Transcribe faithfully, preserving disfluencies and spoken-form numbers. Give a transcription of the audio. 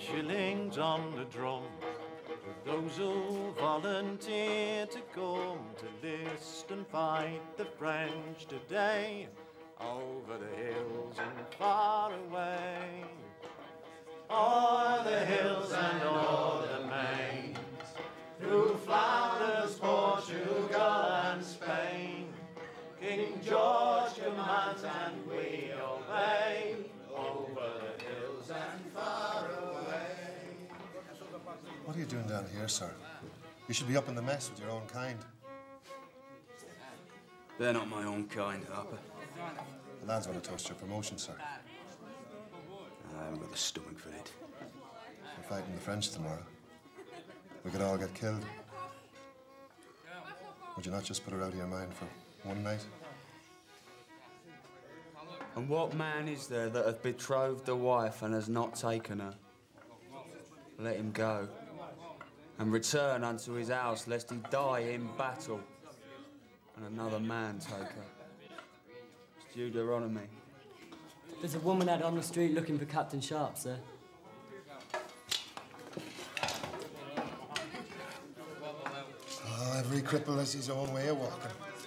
Three shillings on the drum for those who volunteer to come to list and fight the French today, over the hills and far away, o'er the hills and o'er the main, through Flanders, Portugal and Spain. King George commands and we obey, over the hills and far away. What are you doing down here, sir? You should be up in the mess with your own kind. They're not my own kind, Harper. The lads want to toast your promotion, sir. I haven't got the stomach for it. We're fighting the French tomorrow. We could all get killed. Would you not just put her out of your mind for one night? And what man is there that hath betrothed a wife and has not taken her? Let him go and return unto his house, lest he die in battle and another man take her. It's Deuteronomy. There's a woman out on the street looking for Captain Sharp, sir. Oh, every cripple has his own way of walking.